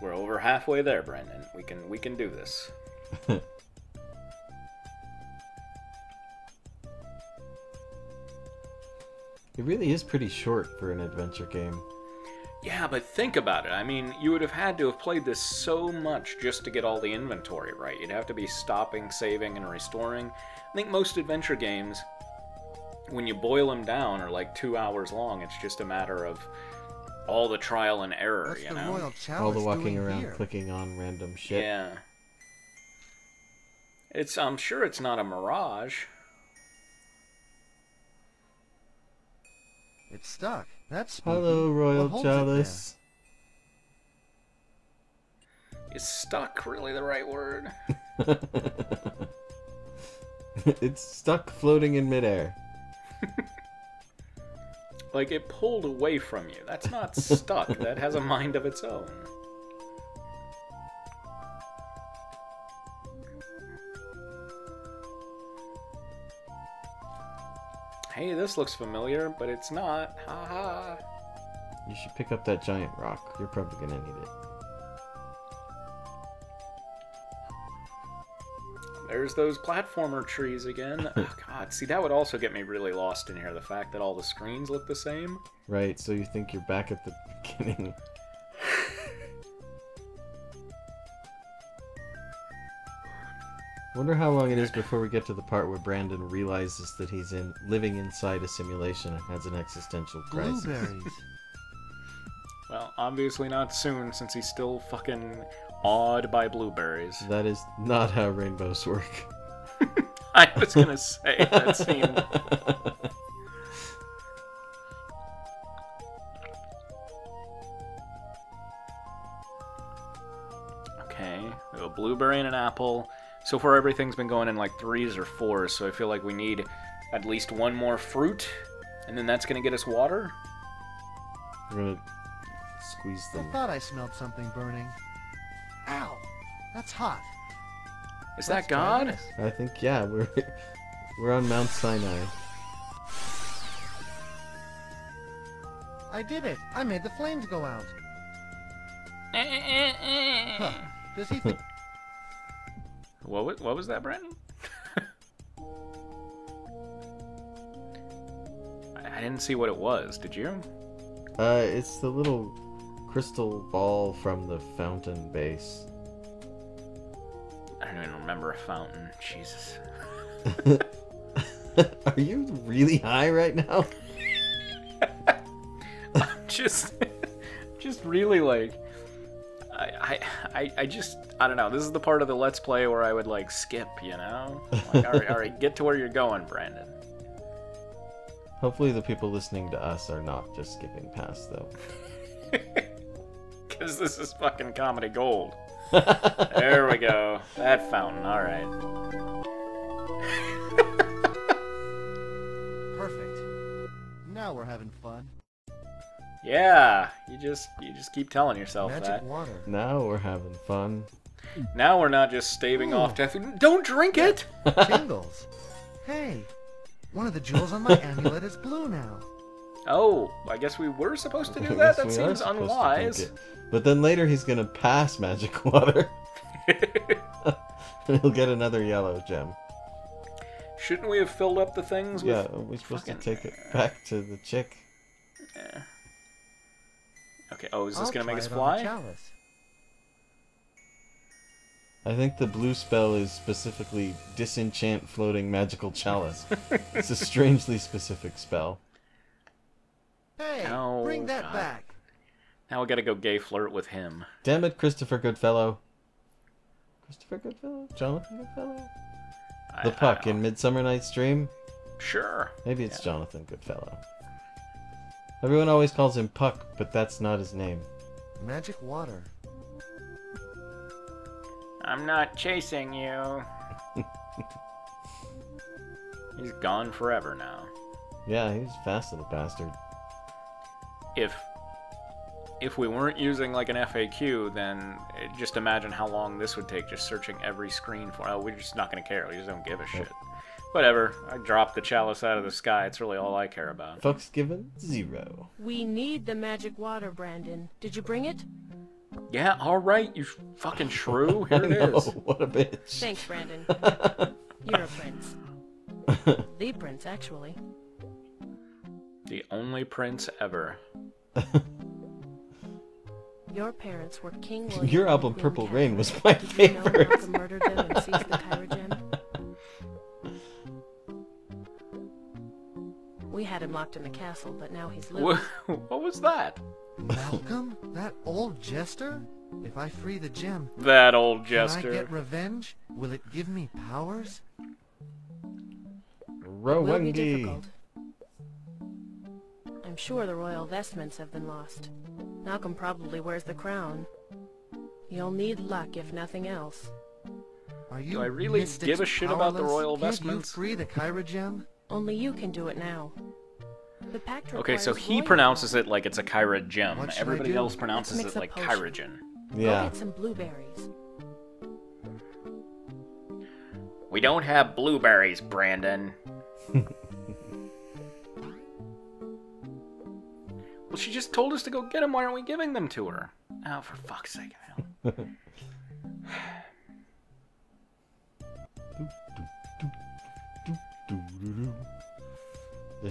We're over halfway there, Brandon. We can do this. It really is pretty short for an adventure game. Yeah, but think about it. I mean, you would have had to have played this so much just to get all the inventory right. You'd have to be stopping, saving, and restoring. I think most adventure games, when you boil them down, are like 2 hours long. It's just a matter of all the trial and error, you know? All the walking around clicking on random shit. Yeah. I'm sure it's not a mirage. It's stuck. That's spooky. Hello, Royal Chalice. Is stuck really the right word? It's stuck floating in midair. Like, it pulled away from you. That's not stuck. That has a mind of its own. Hey, this looks familiar, but it's not. Ha ha. You should pick up that giant rock. You're probably gonna need it. There's those platformer trees again. Oh, God, see, that would also get me really lost in here. The fact that all the screens look the same. Right. So you think you're back at the beginning. Wonder how long it is before we get to the part where Brandon realizes that he's living inside a simulation and has an existential crisis. Blueberries. Well, obviously not soon, since he's still fucking awed by blueberries. That is not how rainbows work. I was gonna say that seemed. Okay, we have a blueberry and an apple. So far, everything's been going in like 3s or 4s, so I feel like we need at least one more fruit, and then that's going to get us water. We're going to squeeze them. I thought I smelled something burning. Ow! That's hot. Is that God? I think, yeah, we're on Mount Sinai. I did it! I made the flames go out! Huh. Does he think... What was that, Brandon? I didn't see what it was. Did you? It's the little crystal ball from the fountain base. I don't even remember a fountain. Jesus. Are you really high right now? I'm just really like. I don't know. This is the part of the Let's Play where I would, like, skip, you know? Like, all right, get to where you're going, Brandon. Hopefully the people listening to us are not just skipping past, though. Because this is fucking comedy gold. There we go. That fountain, all right. Perfect. Now we're having fun. Yeah, you just keep telling yourself Magic that. Water. Now we're having fun. Now we're not just staving off death. Don't drink it. Tingles. Hey, one of the jewels on my amulet is blue now. Oh, I guess we were supposed to do that. That seems unwise. But then later he's gonna pass magic water, and he'll get another yellow gem. Shouldn't we have filled up the things? Yeah, with... we're supposed to take it back to the chick. Yeah. Okay, oh, is this going to make us fly? I think the blue spell is specifically disenchant floating magical chalice. It's a strangely specific spell. Hey, oh, bring that back. Now we got to go gay flirt with him. Damn it, Christopher Goodfellow. Christopher Goodfellow? Jonathan Goodfellow? The Puck in Midsummer Night's Dream? Sure. Maybe it's Jonathan Goodfellow. Everyone always calls him Puck, but that's not his name. Magic water. I'm not chasing you. He's gone forever now. Yeah, he's a fast little bastard. If we weren't using like an FAQ, then just imagine how long this would take, just searching every screen for... Oh, we're just not going to care. We just don't give a shit. Whatever. I dropped the chalice out of the sky. It's really all I care about. Fuck's given 0. We need the magic water, Brandon. Did you bring it? Yeah, all right, you fucking shrew. Here it is. What a bitch. Thanks, Brandon. You're a prince. The prince, actually. The only prince ever. Your parents were King William. Your album Purple Rain was my favorite. Malcolm murdered them and seized the Kyrogen. We had him locked in the castle, but now he's loose. What was that? Malcolm? That old jester? If I free the gem... That old jester. Can I get revenge? Will it give me powers? Rowengi. I'm sure the royal vestments have been lost. Malcolm probably wears the crown. You'll need luck if nothing else. Are you Do I really give a shit powerless? About the royal vestments? Can't you free the Kyragem? Only you can do it now. The pact okay, so he pronounces it like it's a Kyragem. Everybody else pronounces it like Kyrogen. Yeah. Go get some blueberries. We don't have blueberries, Brandon. Well, she just told us to go get them. Why aren't we giving them to her? Oh, for fuck's sake.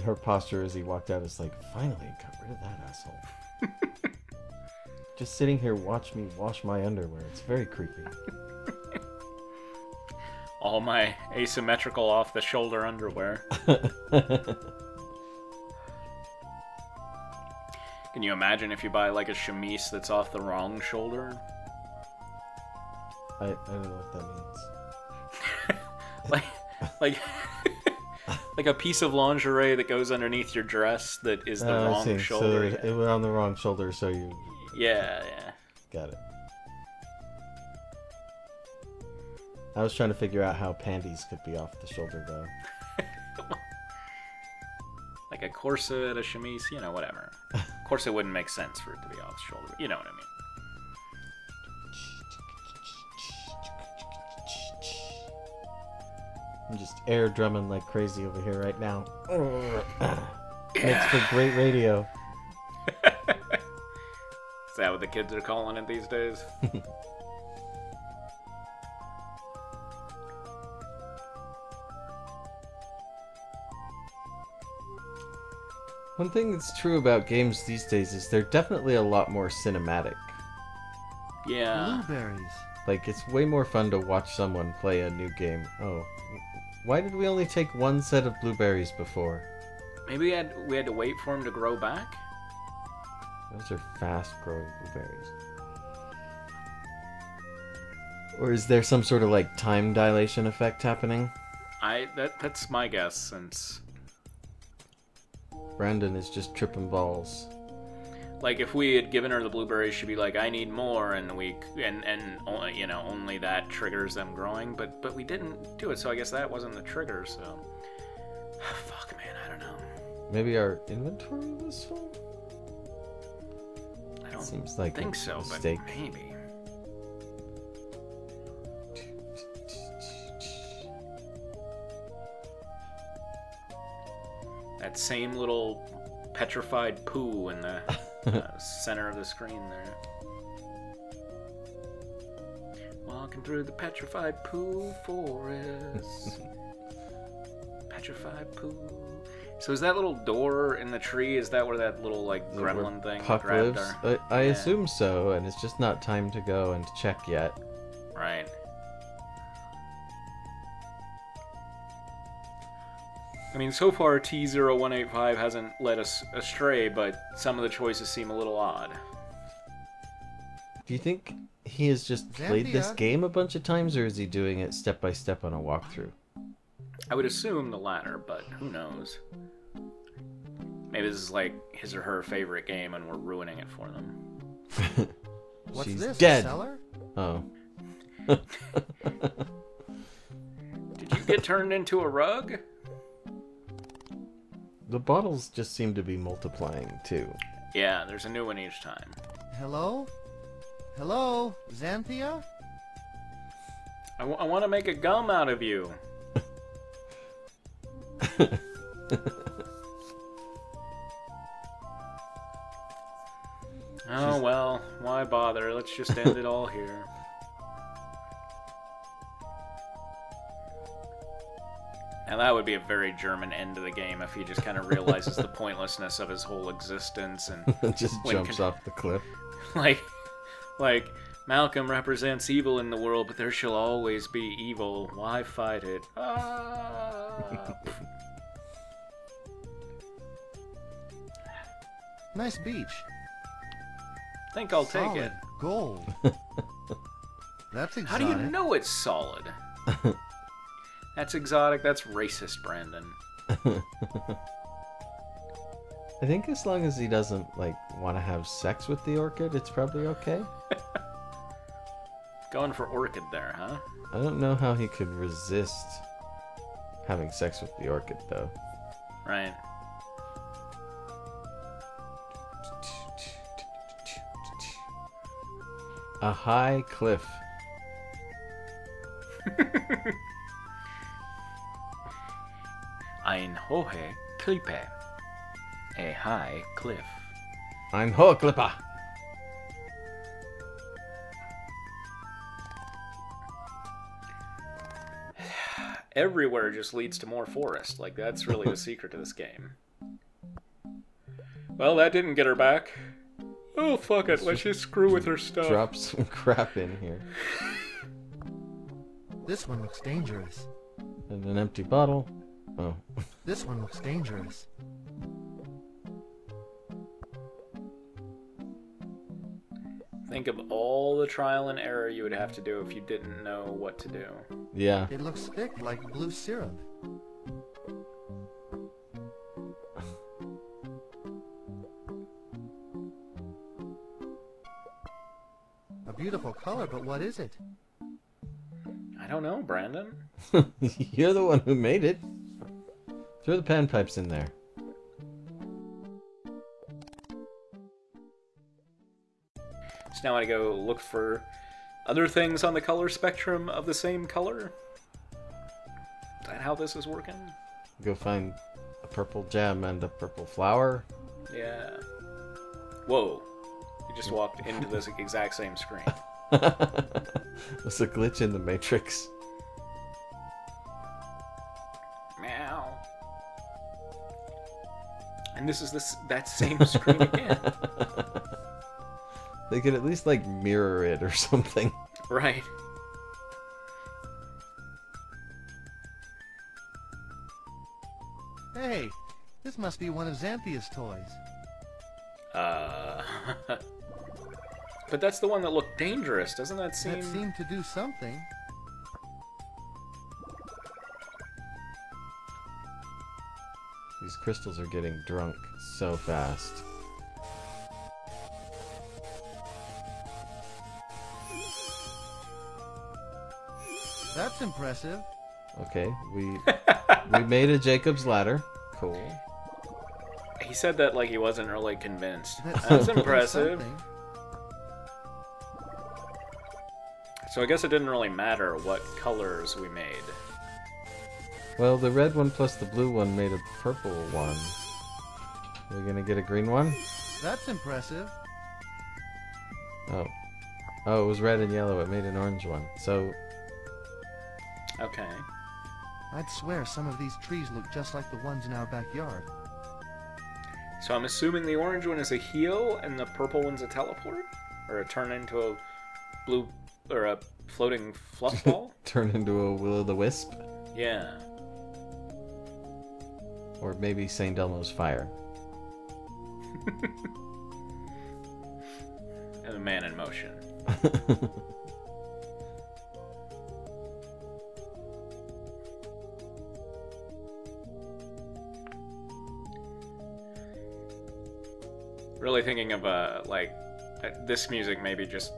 Her posture as he walked out is like, finally, got rid of that asshole. Just sitting here, watch me wash my underwear. It's very creepy. All my asymmetrical off-the-shoulder underwear. Can you imagine if you buy, like, a chemise that's off the wrong shoulder? I don't know what that means. Like a piece of lingerie that goes underneath your dress that is the wrong shoulder. So it went on the wrong shoulder, so you... Yeah, yeah. Got it. I was trying to figure out how panties could be off the shoulder, though. Like a corset, a chemise, you know, whatever. Of course, it wouldn't make sense for it to be off the shoulder. You know what I mean. I'm just air drumming like crazy over here right now. Makes for great radio. Is that what the kids are calling it these days? One thing that's true about games these days is they're definitely a lot more cinematic. Yeah. Blueberries. Like, it's way more fun to watch someone play a new game. Oh. Why did we only take one set of blueberries before? Maybe we had to wait for them to grow back? Those are fast-growing blueberries. Or is there some sort of, like, time dilation effect happening? That's my guess, since... Brandon is just tripping balls. Like, if we had given her the blueberries, she'd be like, I need more, and you know, only that triggers them growing, but we didn't do it, so I guess that wasn't the trigger, so... Fuck, man, I don't know. Maybe our inventory was full? I don't Seems like think so, mistake. But maybe. That same little petrified poo in the center of the screen there. Walking through the petrified poo forest. Petrified poo. So is that little door in the tree, is that where that little, like, gremlin thing grabbed her? I assume so, and it's just not time to go and check yet. Right. I mean, so far T0185 hasn't led us astray, but some of the choices seem a little odd. Do you think he has just played this game a bunch of times, or is he doing it step by step on a walkthrough? I would assume the latter, but who knows? Maybe this is like his or her favorite game, and we're ruining it for them. What's She's this? Dead. A cellar? Oh. Did you get turned into a rug? The bottles just seem to be multiplying, too. Yeah, there's a new one each time. Hello? Hello, Xanthia? I want to make a gum out of you. Oh, well, why bother? let's just end it all here. Now that would be a very German end to the game if he just kind of realizes the pointlessness of his whole existence and just jumps off the cliff. Like Malcolm represents evil in the world, but there shall always be evil. Why fight it? Ah. Nice beach. Think I'll solid take it. Gold. That's exotic. How do you know it's solid? That's exotic. That's racist, Brandon. I think as long as he doesn't like want to have sex with the orchid, it's probably okay. Going for orchid there, huh? I don't know how he could resist having sex with the orchid, though. Right. A high cliff. Ein hohe Klippe. A high cliff. Ein hohe Klippe. Everywhere just leads to more forest. Like, that's really the secret to this game. Well, that didn't get her back. Oh, fuck it. Let's just screw with her stuff. Drop some crap in here. This one looks dangerous. And an empty bottle. Oh. This one looks dangerous. Think of all the trial and error you would have to do if you didn't know what to do. Yeah. It looks thick like blue syrup. Beautiful color, but what is it? I don't know, Brandon. You're the one who made it. Throw the panpipes in there. So now I go look for other things on the color spectrum of the same color? Is that how this is working? Go find a purple gem and a purple flower. Yeah. Whoa. You just walked into this exact same screen. It's a glitch in the Matrix. Meow. And this is that same screen again. They could at least like mirror it or something. Right. Hey, this must be one of Xanthia's toys. But that's the one that looked dangerous. Doesn't that seem... That seemed to do something. These crystals are getting drunk so fast. That's impressive. Okay, we made a Jacob's ladder. Cool. He said that like he wasn't really convinced. That's impressive. So I guess it didn't really matter what colors we made. Well, the red one plus the blue one made a purple one. Are we gonna get a green one? That's impressive. Oh. Oh, it was red and yellow. It made an orange one. So... Okay. I'd swear some of these trees look just like the ones in our backyard. So I'm assuming the orange one is a heal and the purple one's a teleport? Or a turn into a blue... or a floating fluff ball? Turn into a Will-O-The-Wisp? Yeah. Or maybe St. Elmo's Fire. And a man in motion. Really thinking of like this music, maybe just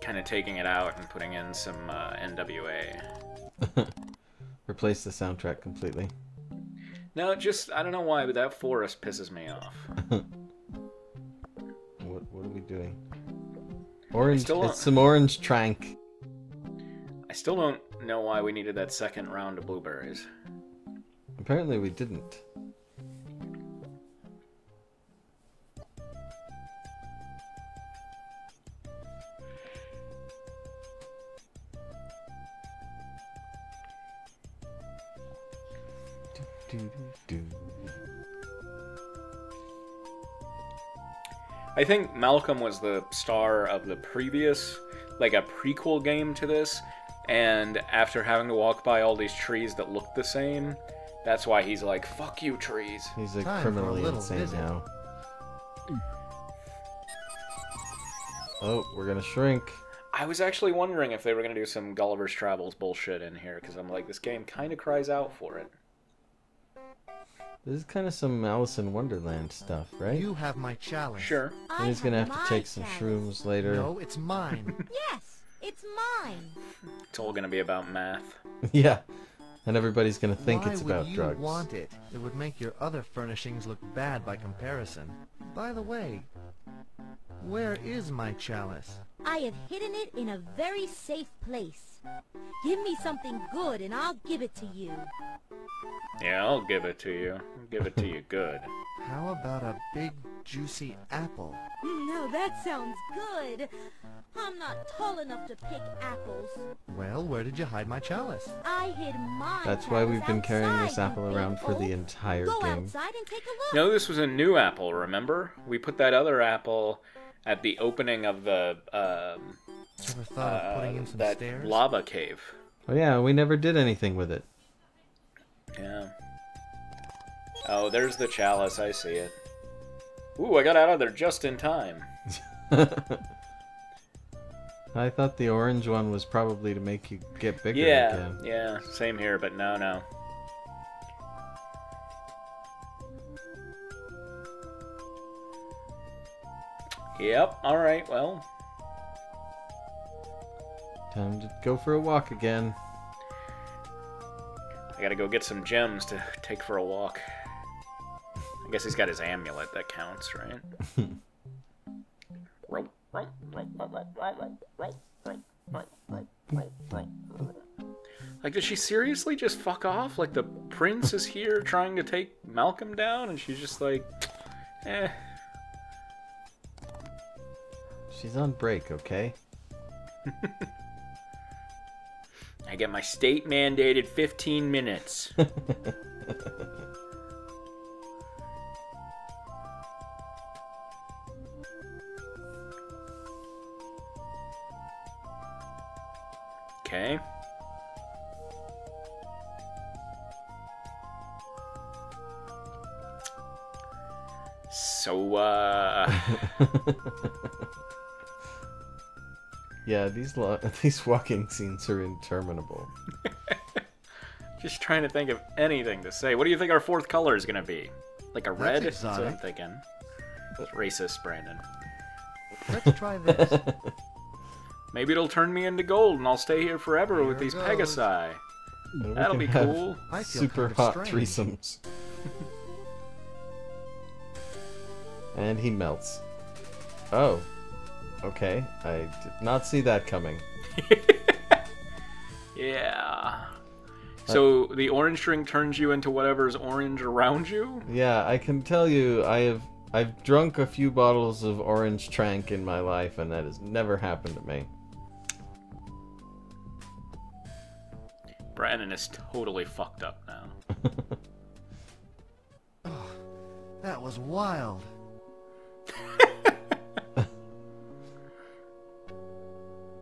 kind of taking it out and putting in some NWA. Replace the soundtrack completely. No, just I don't know why, but that forest pisses me off. What are we doing? Orange. It's some orange trank. I still don't know why we needed that second round of blueberries. Apparently, we didn't. I think Malcolm was the star of the previous, like a prequel game to this, and after having to walk by all these trees that look the same, that's why he's like, fuck you, trees. He's like criminally insane now. Oh, we're gonna shrink. I was actually wondering if they were gonna do some Gulliver's Travels bullshit in here, because I'm like, this game kind of cries out for it. This is kind of some Alice in Wonderland stuff, right? You have my challenge. Sure. And he's gonna have to take some shrooms later. No, it's mine. Yes, it's mine. It's all gonna be about math. Yeah. And everybody's gonna think it's about drugs. Why would you want it? It would make your other furnishings look bad by comparison. By the way, where is my chalice? I have hidden it in a very safe place. Give me something good and I'll give it to you. Yeah, I'll give it to you. I'll give it to you good. How about a big, juicy apple? No, that sounds good. I'm not tall enough to pick apples. Well, where did you hide my chalice? I hid mine. That's why we've been carrying this apple around for the entire game. Go outside and take a look. No, this was a new apple, remember? We put that other apple at the opening of the Never thought of putting in some stairs? Lava cave. Oh yeah, we never did anything with it. Yeah. Oh, there's the chalice. I see it. Ooh, I got out of there just in time. I thought the orange one was probably to make you get bigger. Yeah, again. Yeah. Same here, but no, no. Yep. All right. Well, time to go for a walk again. I gotta go get some gems to take for a walk. I guess he's got his amulet, that counts, right? Like, does she seriously just fuck off? Like, the prince is here trying to take Malcolm down, and she's just like, eh. She's on break, okay? I get my state-mandated 15 minutes. Okay. So, yeah, these walking scenes are interminable. Just trying to think of anything to say. What do you think our fourth color is going to be? Like a red? That's what I'm thinking. That's racist, Brandon. Let's try this. Maybe it'll turn me into gold and I'll stay here forever here with these Pegasi. That'll be cool. I feel super hot threesomes. And he melts. Oh. Okay, I did not see that coming. Yeah. So the orange drink turns you into whatever's orange around you? Yeah, I can tell you I've drunk a few bottles of orange trank in my life, and that has never happened to me. Brandon is totally fucked up now. Oh, that was wild.